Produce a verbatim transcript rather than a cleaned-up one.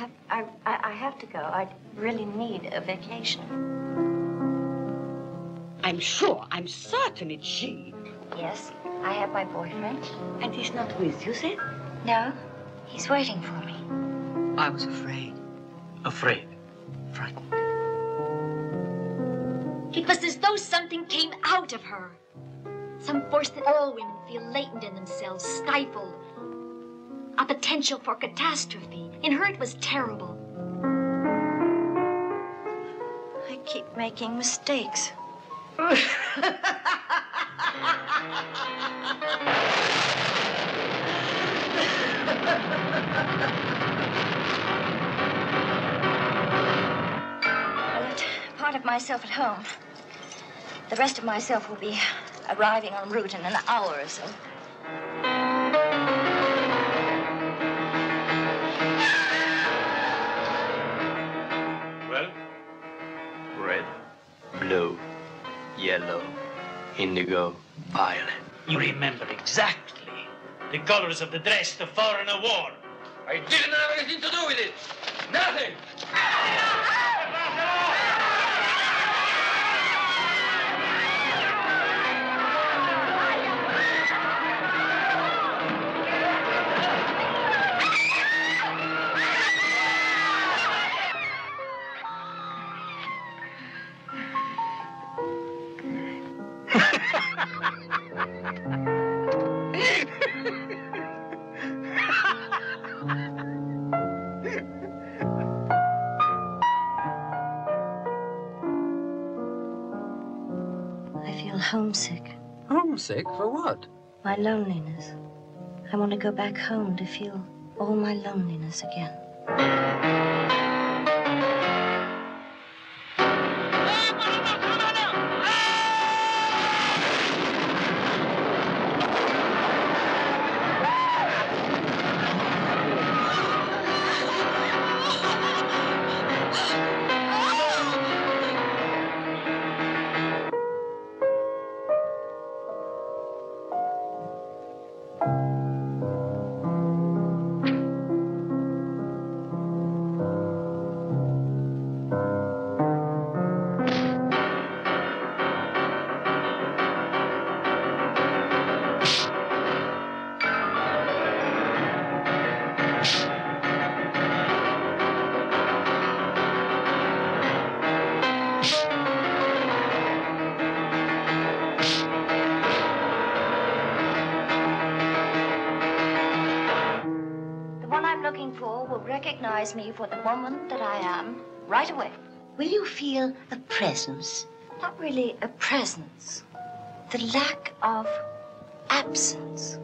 have, I, I have to go. I really need a vacation. I'm sure, I'm certain it's she. Yes, I have my boyfriend. And he's not with you, then? No, he's waiting for me. I was afraid. Afraid? Frightened. It was as though something came out of her. Some force that all women feel latent in themselves, stifled. A potential for catastrophe. In her, it was terrible. I keep making mistakes. I left part of myself at home. The rest of myself will be arriving en route in an hour or so. Well, red, blue, yellow, indigo, violet. You remember exactly the colors of the dress the foreigner wore. I didn't have anything to do with it. Nothing. Homesick. Homesick for what? My loneliness. I want to go back home to feel all my loneliness again. Recognize me for the woman that I am right away. Will you feel a presence? Not really a presence. The lack of absence.